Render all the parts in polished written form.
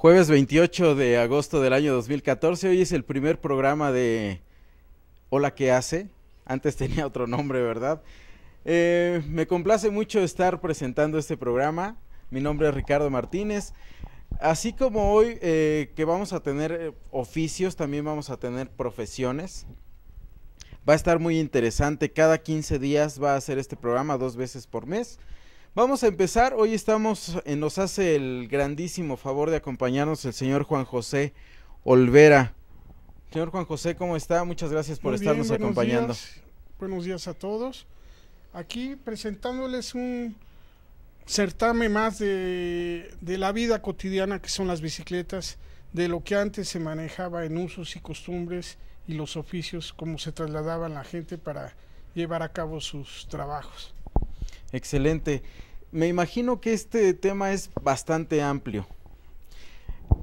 Jueves 28 de agosto del año 2014, hoy es el primer programa de Hola, ¿qué hace? Antes tenía otro nombre, ¿verdad? Me complace mucho estar presentando este programa. Mi nombre es Ricardo Martínez. Así como hoy que vamos a tener oficios, también vamos a tener profesiones. Va a estar muy interesante, cada 15 días va a hacer este programa 2 veces por mes. Vamos a empezar, hoy estamos, nos hace el grandísimo favor de acompañarnos el señor Juan José Olvera. Señor Juan José, ¿cómo está? Muchas gracias por estarnos acompañando. Buenos días a todos. Aquí presentándoles un certamen más de la vida cotidiana que son las bicicletas, de lo que antes se manejaba en usos y costumbres y los oficios, cómo se trasladaban la gente para llevar a cabo sus trabajos. Excelente. Me imagino que este tema es bastante amplio.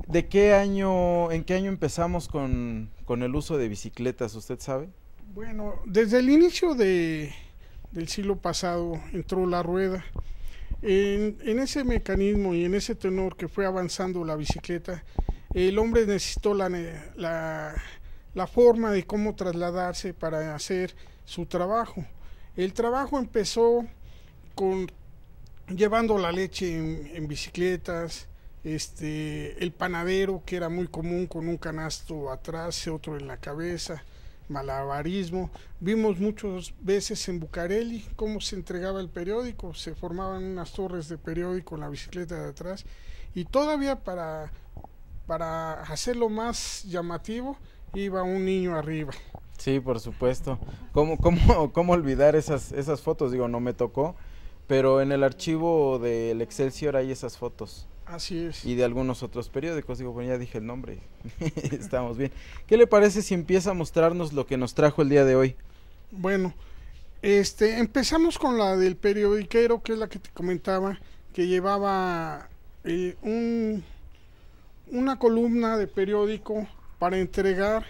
¿De qué año, en qué año empezamos con el uso de bicicletas, usted sabe? Bueno, desde el inicio del siglo pasado entró la rueda. En ese mecanismo y en ese tenor que fue avanzando la bicicleta, el hombre necesitó la forma de cómo trasladarse para hacer su trabajo. El trabajo empezó llevando la leche en bicicletas, el panadero, que era muy común, con un canasto atrás, otro en la cabeza, malabarismo. Vimos muchas veces en Bucareli cómo se entregaba el periódico, se formaban unas torres de periódico en la bicicleta de atrás, y todavía para hacerlo más llamativo iba un niño arriba. Sí, por supuesto. ¿Cómo olvidar esas fotos? Digo, no me tocó, pero en el archivo del Excelsior hay esas fotos. Así es. Y de algunos otros periódicos. Digo, bueno, ya dije el nombre. Estamos bien. ¿Qué le parece si empieza a mostrarnos lo que nos trajo el día de hoy? Bueno, empezamos con la del periodiquero, que es la que te comentaba, que llevaba una columna de periódico para entregar,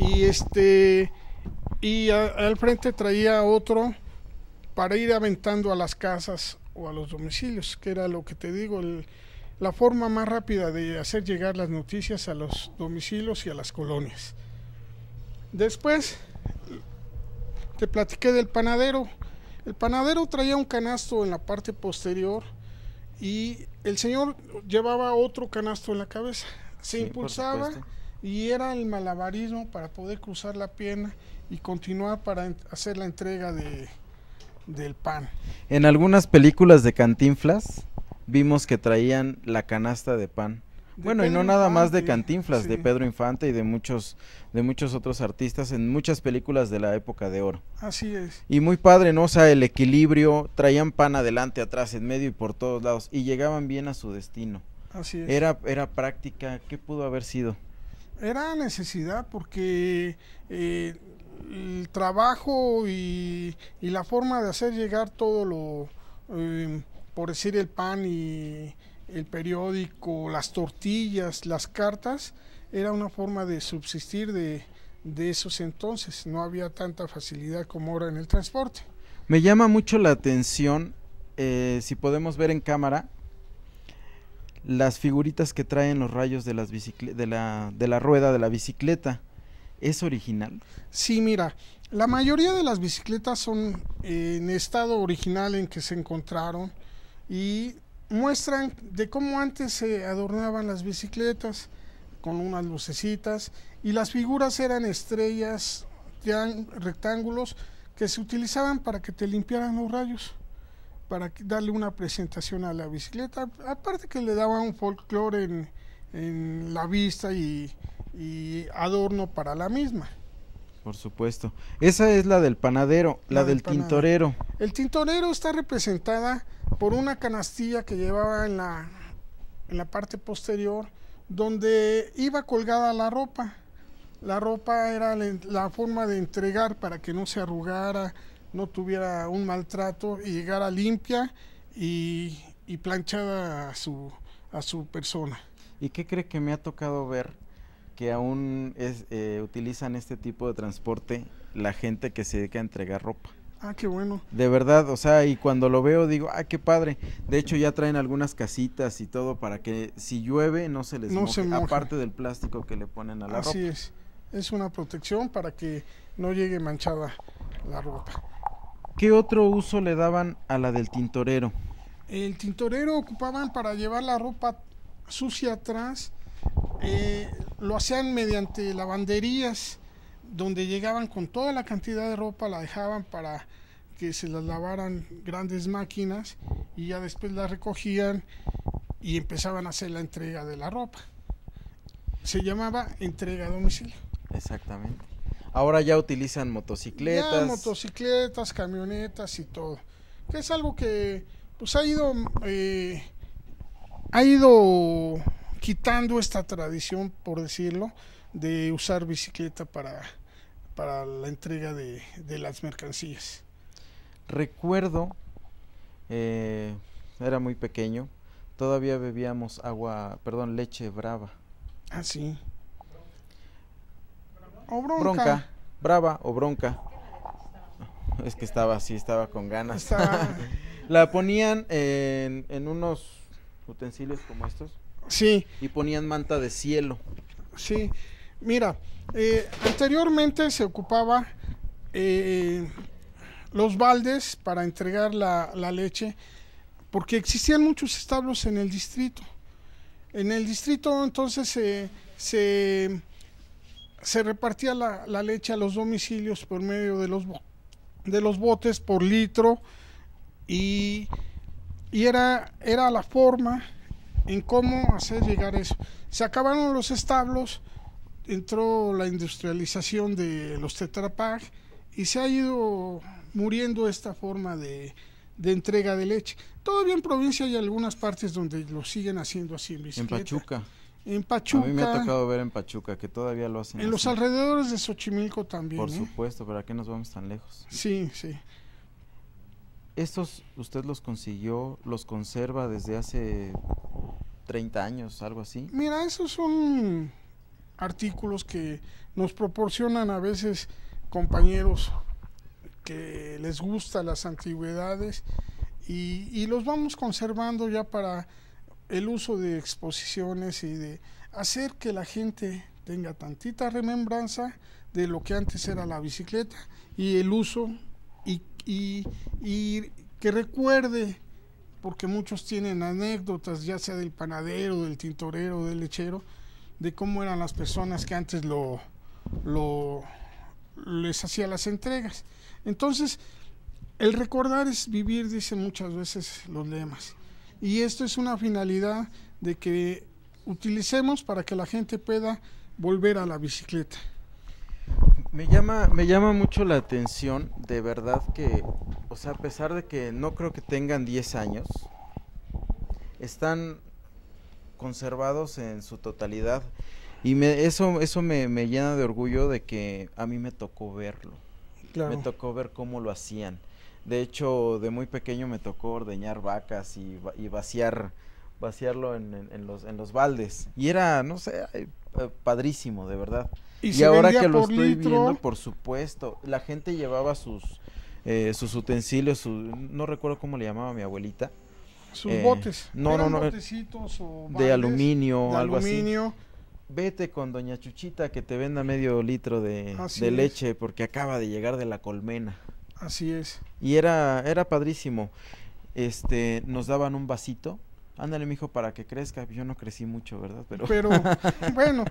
y al frente traía otro para ir aventando a las casas o a los domicilios, que era lo que te digo, la forma más rápida de hacer llegar las noticias a los domicilios y a las colonias. Después te platiqué del panadero. El panadero traía un canasto en la parte posterior y el señor llevaba otro canasto en la cabeza. Se impulsaba y era el malabarismo para poder cruzar la pierna y continuar para hacer la entrega del pan. En algunas películas de Cantinflas vimos que traían la canasta de pan. Bueno, y no nada más de Cantinflas, sí, de Pedro Infante y de muchos otros artistas en muchas películas de la época de oro. Así es. Y muy padre, ¿no? O sea, el equilibrio, traían pan adelante, atrás, en medio y por todos lados, y llegaban bien a su destino. Así es. Era práctica. ¿Qué pudo haber sido? Era necesidad, porque el trabajo y la forma de hacer llegar todo lo, por decir, el pan y el periódico, las tortillas, las cartas, era una forma de subsistir de esos entonces. No había tanta facilidad como ahora en el transporte. Me llama mucho la atención, si podemos ver en cámara, las figuritas que traen los rayos de la rueda de la bicicleta. ¿Es original? Sí, mira, la mayoría de las bicicletas son en estado original en que se encontraron, y muestran de cómo antes se adornaban las bicicletas con unas lucecitas, y las figuras eran estrellas, rectángulos, que se utilizaban para que te limpiaran los rayos, para darle una presentación a la bicicleta, aparte que le daba un folclore en la vista y adorno para la misma. Por supuesto. Esa es la del panadero, la del tintorero. El tintorero está representada por una canastilla que llevaba en la parte posterior, donde iba colgada la ropa. La ropa era la forma de entregar para que no se arrugara, no tuviera un maltrato y llegara limpia y planchada a su persona. ¿Y qué cree que me ha tocado ver? Que aún utilizan este tipo de transporte la gente que se dedica a entregar ropa. Ah, qué bueno. De verdad, o sea, y cuando lo veo digo, ah, qué padre. De hecho ya traen algunas casitas y todo para que si llueve no se les moje. Aparte del plástico que le ponen a la ropa. Así es una protección para que no llegue manchada la ropa. ¿Qué otro uso le daban a la del tintorero? El tintorero ocupaban para llevar la ropa sucia atrás, lo hacían mediante lavanderías, donde llegaban con toda la cantidad de ropa, la dejaban para que se las lavaran grandes máquinas y ya después la recogían y empezaban a hacer la entrega de la ropa. Se llamaba entrega a domicilio. Exactamente. Ahora ya utilizan motocicletas. Ya, motocicletas, camionetas y todo. Que es algo que pues ha ido quitando esta tradición, por decirlo, de usar bicicleta para la entrega de las mercancías. Recuerdo, era muy pequeño, todavía bebíamos leche brava. Ah, sí. O bronca. Es que estaba con ganas. La ponían en unos utensilios como estos. Sí. Y ponían manta de cielo. Sí. Mira, anteriormente se ocupaba los baldes para entregar la leche, porque existían muchos establos en el distrito. En el distrito entonces se repartía la leche a los domicilios por medio de los botes por litro, y era la forma en cómo hacer llegar eso. Se acabaron los establos, entró la industrialización de los tetrapack y se ha ido muriendo esta forma de entrega de leche. Todavía en provincia hay algunas partes donde lo siguen haciendo así en bicicleta. En Pachuca. En Pachuca. A mí me ha tocado ver en Pachuca que todavía lo hacen. En los alrededores de Xochimilco también. Por supuesto, ¿para qué nos vamos tan lejos? Sí, sí. ¿Estos usted los consiguió, los conserva desde hace 30 años, algo así? Mira, esos son artículos que nos proporcionan a veces compañeros que les gustan las antigüedades y los vamos conservando ya para el uso de exposiciones y de hacer que la gente tenga tantita remembranza de lo que antes era la bicicleta y el uso y que recuerde, porque muchos tienen anécdotas, ya sea del panadero, del tintorero, del lechero, de cómo eran las personas que antes les hacía las entregas. Entonces, el recordar es vivir, dicen muchas veces los lemas, y esto es una finalidad de que utilicemos para que la gente pueda volver a la bicicleta. Me llama mucho la atención, de verdad que, o sea, a pesar de que no creo que tengan 10 años, están conservados en su totalidad y eso me llena de orgullo de que a mí me tocó verlo. Claro. Me tocó ver cómo lo hacían. De hecho, de muy pequeño me tocó ordeñar vacas y vaciarlo en los baldes. Y era, no sé, padrísimo, de verdad. Y ahora que lo estoy viendo, por supuesto, la gente llevaba sus utensilios, no recuerdo cómo le llamaba mi abuelita. Sus botes. No. Botecitos o baldes, de aluminio, algo así. Vete con doña Chuchita que te venda medio litro de leche porque acaba de llegar de la colmena. Así es. Y era padrísimo. Nos daban un vasito. Ándale, mijo, para que crezca. Yo no crecí mucho, ¿verdad? Pero bueno.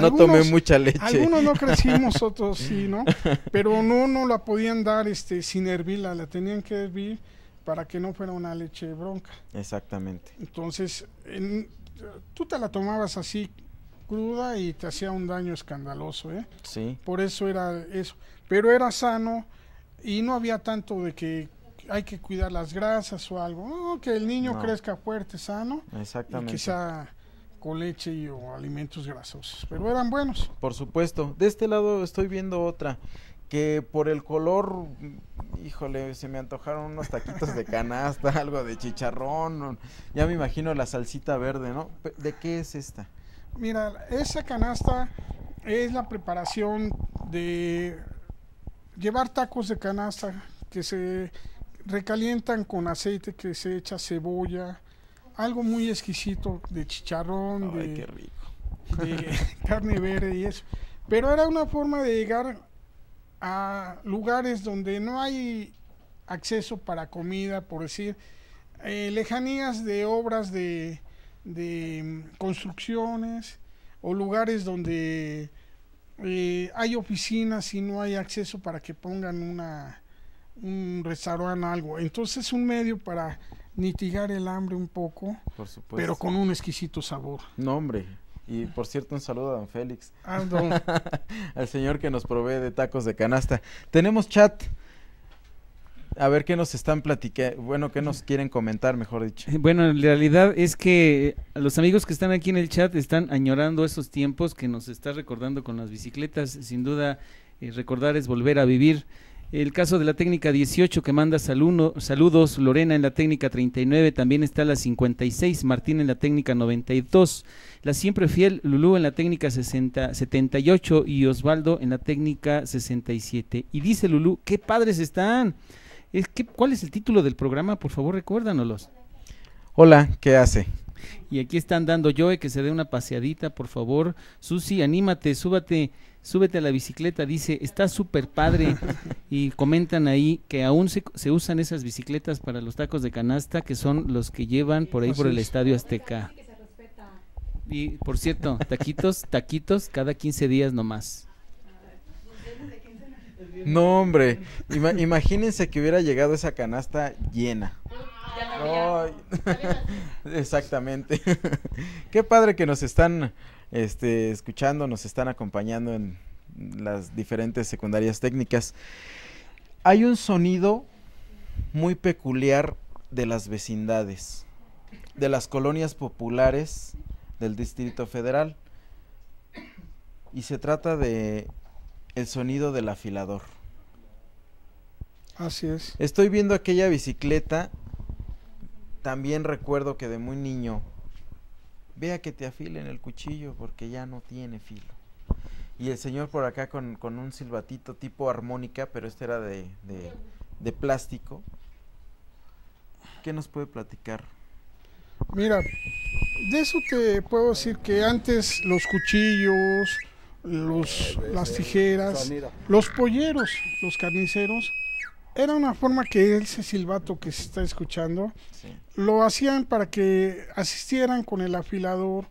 No tomé mucha leche. Algunos no crecimos, otros sí, ¿no? Pero no la podían dar sin hervirla, la tenían que hervir para que no fuera una leche bronca. Exactamente. Entonces, tú te la tomabas así cruda y te hacía un daño escandaloso, ¿eh? Sí. Por eso era eso. Pero era sano y no había tanto de que hay que cuidar las grasas o algo, que el niño crezca fuerte, sano. Exactamente. Y quizá con leche o alimentos grasosos, pero eran buenos. Por supuesto. De este lado estoy viendo otra, que por el color, híjole, se me antojaron unos taquitos de canasta, algo de chicharrón, ya me imagino la salsita verde, ¿no? ¿De qué es esta? Mira, esa canasta es la preparación de llevar tacos de canasta que se recalientan con aceite, que se echa cebolla, algo muy exquisito de chicharrón, qué rico, de carne verde y eso. Pero era una forma de llegar a lugares donde no hay acceso para comida, por decir, lejanías de obras de construcciones o lugares donde hay oficinas y no hay acceso para que pongan un restaurante, algo. Entonces, un medio para mitigar el hambre un poco, por supuesto, pero con un exquisito sabor. No, hombre. Y por cierto, un saludo a don Félix, al señor que nos provee de tacos de canasta. Tenemos chat. A ver qué nos están platicando, bueno, qué nos quieren comentar, mejor dicho. Bueno, en realidad es que los amigos que están aquí en el chat están añorando esos tiempos que nos está recordando con las bicicletas. Sin duda, recordar es volver a vivir. El caso de la técnica 18 que manda saludos, Lorena en la técnica 39, también está la 56, Martín en la técnica 92, la siempre fiel Lulú en la técnica 78 y Osvaldo en la técnica 67. Y dice Lulú, qué padres están. ¿Cuál es el título del programa? Por favor, recuérdanoslos. Hola, ¿qué hace? Y aquí están dando Joey, que se dé una paseadita, por favor. Susi, anímate, súbete a la bicicleta, dice, está súper padre. Y comentan ahí que aún se usan esas bicicletas para los tacos de canasta, que son los que llevan por ahí por el Estadio Azteca. Y por cierto, taquitos cada 15 días nomás. No, hombre, imagínense que hubiera llegado esa canasta llena. Oh, exactamente. Qué padre que nos están escuchando, nos están acompañando en las diferentes secundarias técnicas. Hay un sonido muy peculiar de las vecindades, de las colonias populares del Distrito Federal, y se trata de el sonido del afilador. Así es. Estoy viendo aquella bicicleta. También recuerdo que de muy niño, vea que te afilen el cuchillo porque ya no tiene filo. Y el señor por acá con un silbatito tipo armónica, pero este era de plástico. ¿Qué nos puede platicar? Mira, de eso te puedo decir que antes los cuchillos, las tijeras, los polleros, los carniceros, era una forma que ese silbato que se está escuchando, sí, lo hacían para que asistieran con el afilador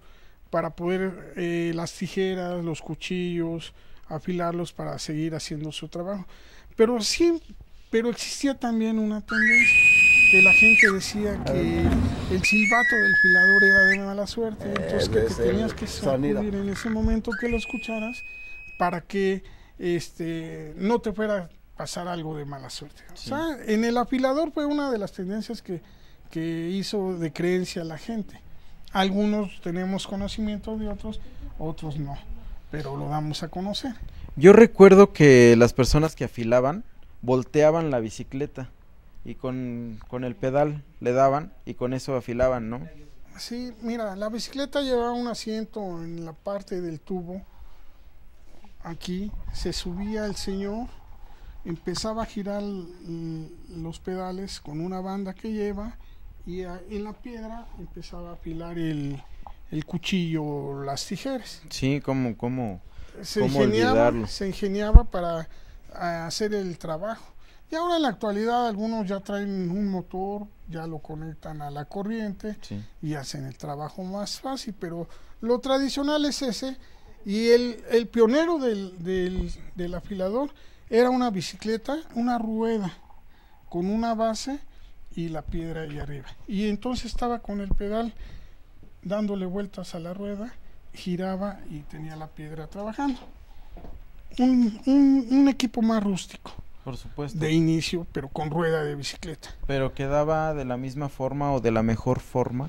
para poder las tijeras, los cuchillos, afilarlos para seguir haciendo su trabajo. Pero sí, pero existía también una tendencia que la gente decía que el silbato del afilador era de mala suerte, entonces que te tenías que sacudir en ese momento que lo escucharas para que no te fuera pasar algo de mala suerte. Sí. O sea, en el afilador fue una de las tendencias que hizo de creencia la gente. Algunos tenemos conocimiento de otros no, pero lo damos a conocer. Yo recuerdo que las personas que afilaban volteaban la bicicleta y con el pedal le daban y con eso afilaban, ¿no? Sí, mira, la bicicleta llevaba un asiento en la parte del tubo. Aquí se subía el señor, empezaba a girar los pedales con una banda que lleva y en la piedra empezaba a afilar el cuchillo o las tijeras. Sí, se ingeniaba para hacer el trabajo. Y ahora en la actualidad algunos ya traen un motor, ya lo conectan a la corriente, sí, y hacen el trabajo más fácil, pero lo tradicional es ese. Y el pionero del afilador era una bicicleta, una rueda con una base y la piedra ahí arriba. Y entonces estaba con el pedal dándole vueltas a la rueda, giraba y tenía la piedra trabajando. Un equipo más rústico. Por supuesto. De inicio, pero con rueda de bicicleta. Pero quedaba de la misma forma o de la mejor forma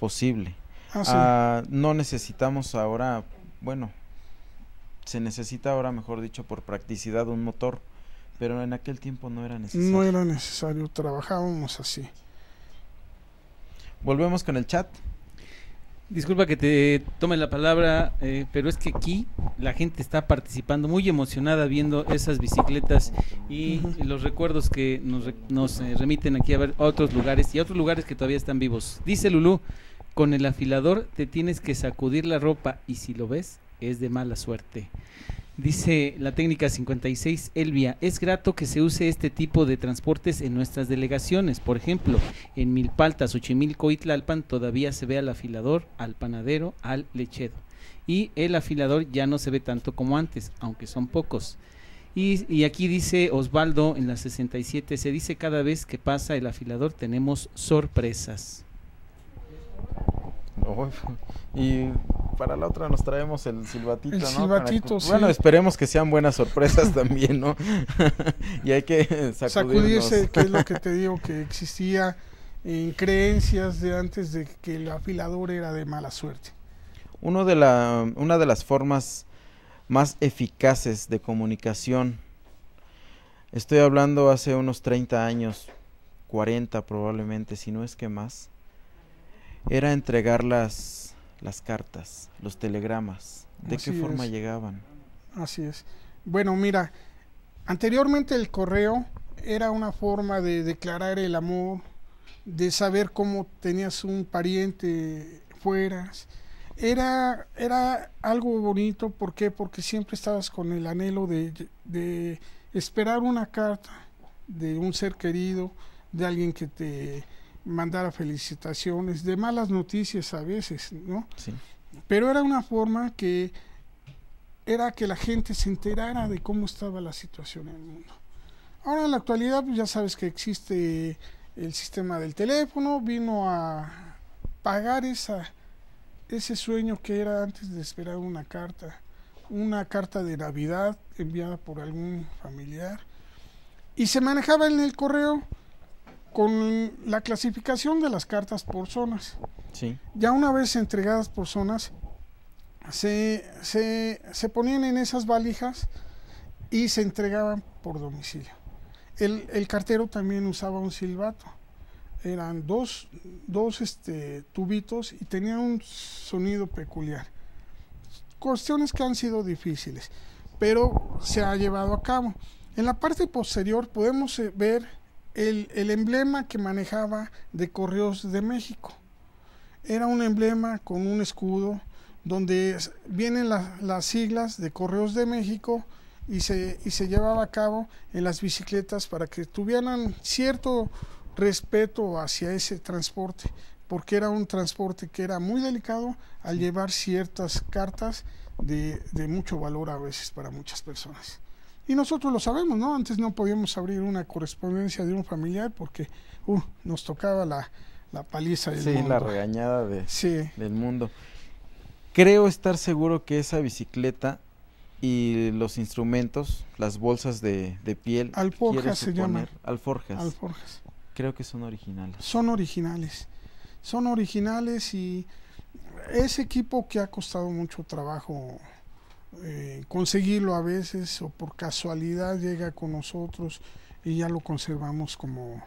posible. Ah, sí. No necesitamos ahora, bueno, se necesita ahora, mejor dicho, por practicidad un motor, pero en aquel tiempo no era necesario. No era necesario, trabajábamos así. Volvemos con el chat. Disculpa que te tome la palabra, pero es que aquí la gente está participando muy emocionada viendo esas bicicletas y los recuerdos que nos remiten aquí a ver otros lugares y otros lugares que todavía están vivos. Dice Lulú, con el afilador te tienes que sacudir la ropa y si lo ves es de mala suerte. Dice la técnica 56, Elvia, es grato que se use este tipo de transportes en nuestras delegaciones. Por ejemplo, en Milpaltas, Xochimilco y Tlalpan todavía se ve al afilador, al panadero, al lechero. Y el afilador ya no se ve tanto como antes, aunque son pocos. Y aquí dice Osvaldo en la 67, se dice cada vez que pasa el afilador tenemos sorpresas. Y para la otra nos traemos el silbatito, ¿no? Silbatito, sí. Bueno, esperemos que sean buenas sorpresas también, ¿no? Y hay que sacudirse, que es lo que te digo, que existía en creencias de antes de que el afilador era de mala suerte. Una de las formas más eficaces de comunicación, estoy hablando hace unos 30 años, 40 probablemente, si no es que más, era entregar las cartas, los telegramas. ¿De qué forma llegaban? Así es. Bueno, mira, anteriormente el correo era una forma de declarar el amor, de saber cómo tenías un pariente fuera. Era algo bonito, ¿por qué? Porque siempre estabas con el anhelo de esperar una carta de un ser querido, de alguien que te mandar a felicitaciones, de malas noticias a veces, ¿no? Sí. Pero era una forma que era que la gente se enterara de cómo estaba la situación en el mundo. Ahora en la actualidad pues ya sabes que existe el sistema del teléfono, vino a pagar ese sueño que era antes de esperar una carta de Navidad enviada por algún familiar, y se manejaba en el correo con la clasificación de las cartas por zonas. Sí. Ya una vez entregadas por zonas, se ponían en esas valijas y se entregaban por domicilio. El cartero también usaba un silbato. Eran dos tubitos y tenían un sonido peculiar. Cuestiones que han sido difíciles, pero se ha llevado a cabo. En la parte posterior podemos ver el emblema que manejaba de Correos de México. Era un emblema con un escudo donde vienen las siglas de Correos de México y se llevaba a cabo en las bicicletas para que tuvieran cierto respeto hacia ese transporte, porque era un transporte que era muy delicado al llevar ciertas cartas de mucho valor a veces para muchas personas. Y nosotros lo sabemos, ¿no? Antes no podíamos abrir una correspondencia de un familiar porque nos tocaba la paliza del mundo. Sí, la regañada del mundo. Creo estar seguro que esa bicicleta y los instrumentos, las bolsas de piel... Alforjas se llaman. Alforjas. Alforjas. Creo que son originales. Son originales. Son originales, y ese equipo que ha costado mucho trabajo conseguirlo a veces, o por casualidad llega con nosotros y ya lo conservamos como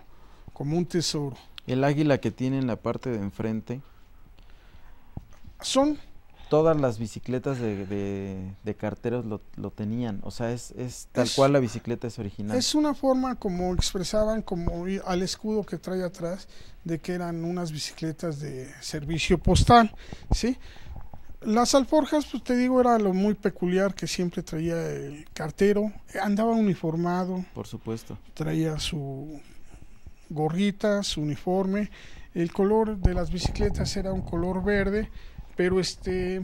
un tesoro. El águila que tiene en la parte de enfrente son todas las bicicletas de carteros lo tenían, o sea es tal cual la bicicleta es original. Es una forma como expresaban, como al escudo que trae atrás, de que eran unas bicicletas de servicio postal, ¿sí? Las alforjas, pues te digo, era lo muy peculiar que siempre traía el cartero. Andaba uniformado. Por supuesto. Traía su gorrita, su uniforme. El color de las bicicletas era un color verde, pero se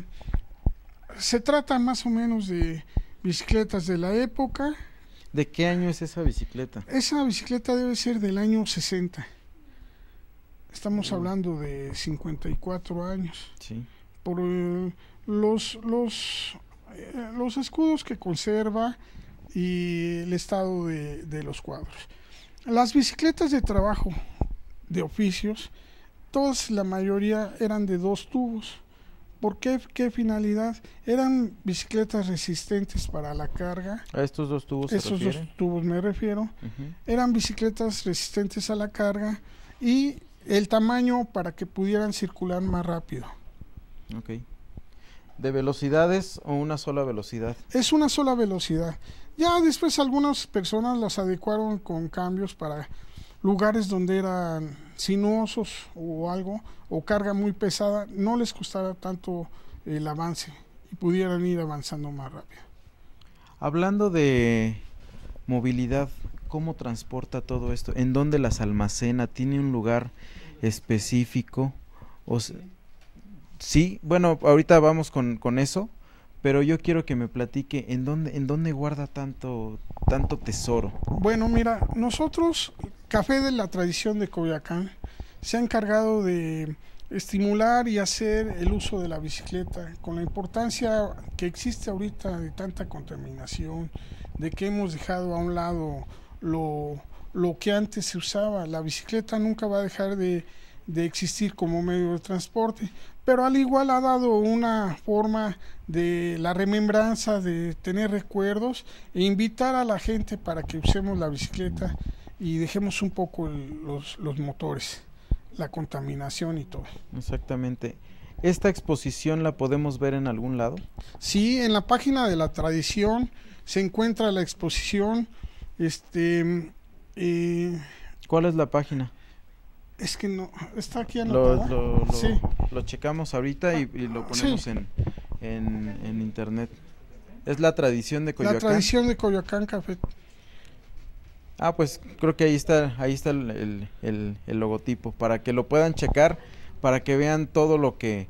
trata más o menos de bicicletas de la época. ¿De qué año es esa bicicleta? Esa bicicleta debe ser del año 60. Estamos hablando de 54 años. Sí. Por los escudos que conserva y el estado de los cuadros. Las bicicletas de trabajo, de oficios, todas, la mayoría eran de dos tubos. ¿Por qué? ¿Qué finalidad? Eran bicicletas resistentes para la carga. ¿A estos dos tubos se refieren? Esos dos tubos me refiero. Eran bicicletas resistentes a la carga y el tamaño para que pudieran circular más rápido. Ok. ¿De velocidades o una sola velocidad? Es una sola velocidad. Ya después algunas personas las adecuaron con cambios para lugares donde eran sinuosos o algo, o carga muy pesada, no les costara tanto el avance y pudieran ir avanzando más rápido. Hablando de movilidad, ¿cómo transporta todo esto? ¿En dónde las almacena? ¿Tiene un lugar específico? O sea, sí, bueno, ahorita vamos con eso, pero yo quiero que me platique en dónde guarda tanto tesoro. Bueno, mira, nosotros, Café de la Tradición de Coyoacán, se ha encargado de estimular y hacer el uso de la bicicleta, con la importancia que existe ahorita de tanta contaminación, de que hemos dejado a un lado lo que antes se usaba. La bicicleta nunca va a dejar de existir como medio de transporte, pero al igual ha dado una forma de la remembranza, de tener recuerdos e invitar a la gente para que usemos la bicicleta y dejemos un poco los motores, la contaminación y todo. Exactamente. ¿Esta exposición la podemos ver en algún lado? Sí, en la página de la tradición se encuentra la exposición. ¿Cuál es la página? Es que no, está aquí anotada. Lo checamos ahorita y lo ponemos, sí, en internet. Es la tradición de Coyoacán. La tradición de Coyoacán, Café. Ah, pues creo que ahí está el logotipo, para que lo puedan checar, para que vean todo lo que,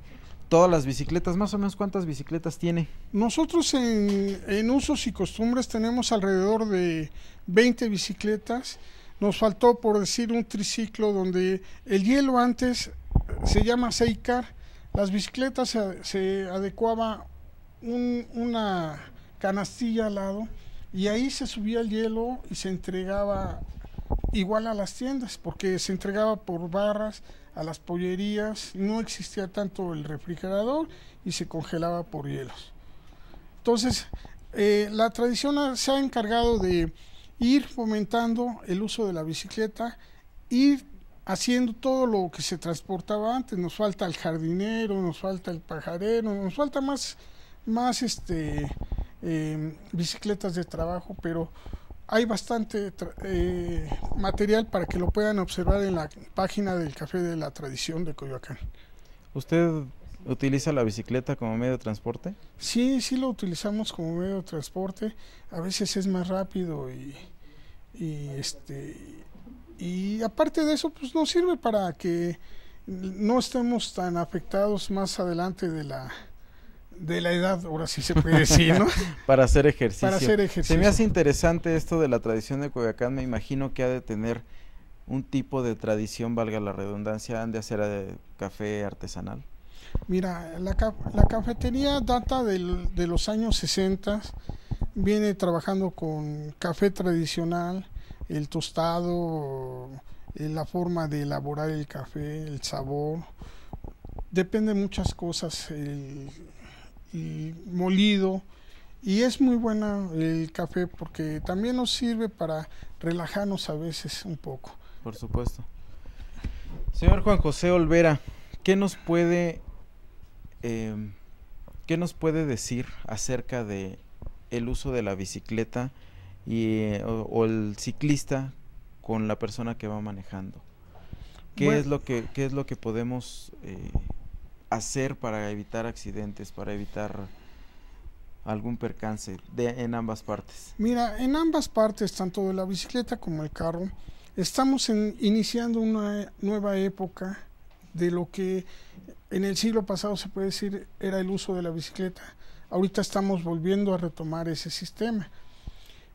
todas las bicicletas. Más o menos, ¿cuántas bicicletas tiene? Nosotros en usos y costumbres tenemos alrededor de 20 bicicletas. Nos faltó, por decir, un triciclo, donde el hielo antes se llama seicar. Las bicicletas se adecuaba una canastilla al lado y ahí se subía el hielo y se entregaba igual a las tiendas, porque se entregaba por barras a las pollerías, no existía tanto el refrigerador y se congelaba por hielos. Entonces, la tradición se ha encargado de ir fomentando el uso de la bicicleta, ir haciendo todo lo que se transportaba antes. Nos falta el jardinero, nos falta el pajarero, nos falta más bicicletas de trabajo, pero hay bastante material para que lo puedan observar en la página del Café de la Tradición de Coyoacán. ¿Usted utiliza la bicicleta como medio de transporte? Sí, sí lo utilizamos como medio de transporte. A veces es más rápido y aparte de eso, pues nos sirve para que no estemos tan afectados más adelante de la edad, ahora sí se puede decir, ¿no? Para hacer ejercicio. Para hacer ejercicio. Se me hace interesante esto de la tradición de Coyoacán. Me imagino que ha de tener un tipo de tradición, valga la redundancia, han de hacer café artesanal. Mira, la cafetería data de los años 60, viene trabajando con café tradicional, el tostado, la forma de elaborar el café, el sabor, depende de muchas cosas, el molido, y es muy bueno el café porque también nos sirve para relajarnos a veces un poco. Por supuesto. Señor Juan José Olvera, ¿qué nos puede decir acerca de el uso de la bicicleta y, o el ciclista con la persona que va manejando? ¿Qué es lo que podemos hacer para evitar accidentes, para evitar algún percance en ambas partes? Mira, en ambas partes, tanto de la bicicleta como el carro, estamos iniciando una nueva época de lo que en el siglo pasado se puede decir era el uso de la bicicleta. Ahorita estamos volviendo a retomar ese sistema.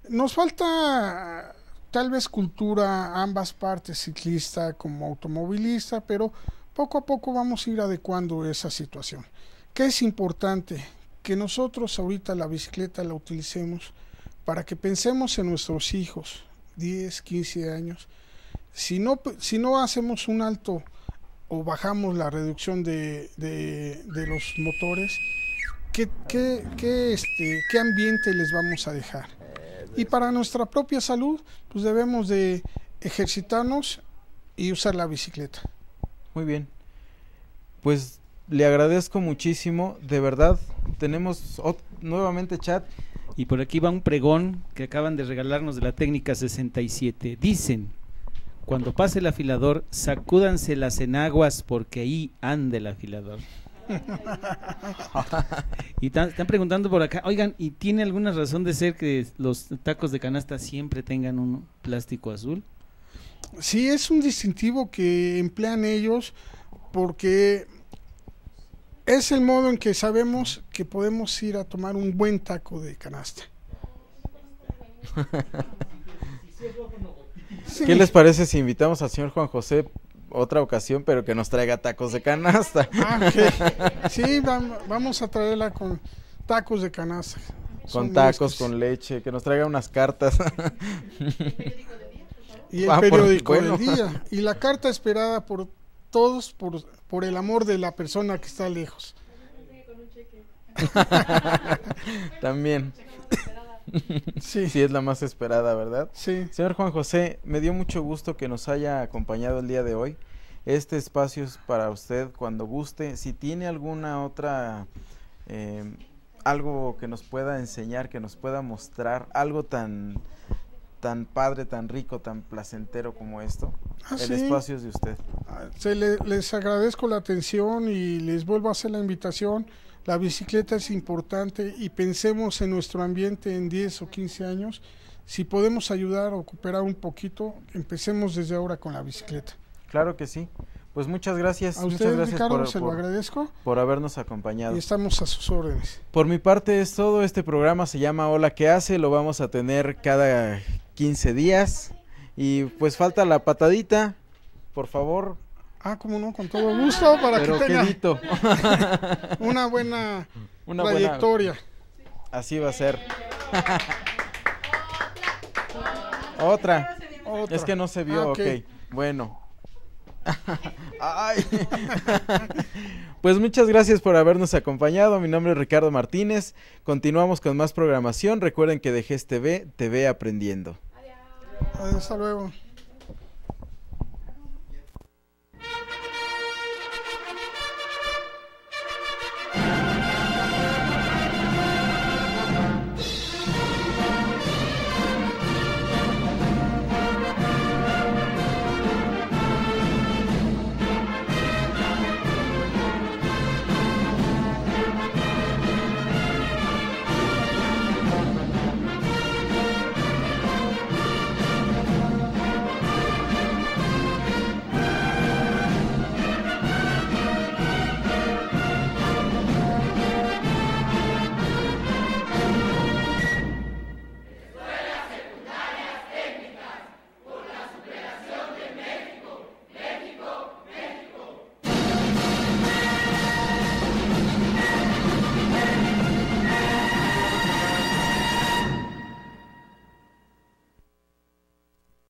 Nos falta tal vez cultura a ambas partes, ciclista como automovilista, pero poco a poco vamos a ir adecuando esa situación. ¿Qué es importante? Que nosotros ahorita la bicicleta la utilicemos para que pensemos en nuestros hijos, 10, 15 años. Si no hacemos un alto o bajamos la reducción de los motores, ¿qué ambiente les vamos a dejar? Y para nuestra propia salud, pues debemos de ejercitarnos y usar la bicicleta. Muy bien, pues le agradezco muchísimo, de verdad. Tenemos nuevamente chat. Y por aquí va un pregón que acaban de regalarnos de la técnica 67. Dicen, cuando pase el afilador, sacúdanse las enaguas porque ahí anda el afilador. Y están preguntando por acá, oigan, ¿y tiene alguna razón de ser que los tacos de canasta siempre tengan un plástico azul? Sí, es un distintivo que emplean ellos porque es el modo en que sabemos que podemos ir a tomar un buen taco de canasta. Sí. ¿Qué les parece si invitamos al señor Juan José otra ocasión, pero que nos traiga tacos de canasta? Ah, okay. Sí, vamos a traerla con tacos de canasta. Son con tacos, con leche, que nos traiga unas cartas. Y el periódico del día. Y la carta esperada por todos por el amor de la persona que está lejos. También. Sí. Sí, es la más esperada, ¿verdad? Sí. Señor Juan José, me dio mucho gusto que nos haya acompañado el día de hoy. Este espacio es para usted cuando guste. Si tiene alguna otra, algo que nos pueda enseñar, que nos pueda mostrar, algo tan padre, tan rico, tan placentero como esto, el espacio es de usted. Les agradezco la atención y les vuelvo a hacer la invitación. La bicicleta es importante y pensemos en nuestro ambiente en 10 o 15 años. Si podemos ayudar o cooperar un poquito, empecemos desde ahora con la bicicleta. Claro que sí. Pues muchas gracias. A usted, Ricardo, se lo agradezco. Por habernos acompañado. Y estamos a sus órdenes. Por mi parte es todo. Este programa se llama Hola, ¿qué hace? Lo vamos a tener cada 15 días. Y pues falta la patadita, por favor. Ah, cómo no, con todo gusto, para pero que tenga quedito. una buena trayectoria. Así va a ser. Otra. Es que no se vio, okay. Bueno. Ay. Pues muchas gracias por habernos acompañado. Mi nombre es Ricardo Martínez. Continuamos con más programación. Recuerden que DGEST TV, TV Aprendiendo. Adiós. Hasta luego.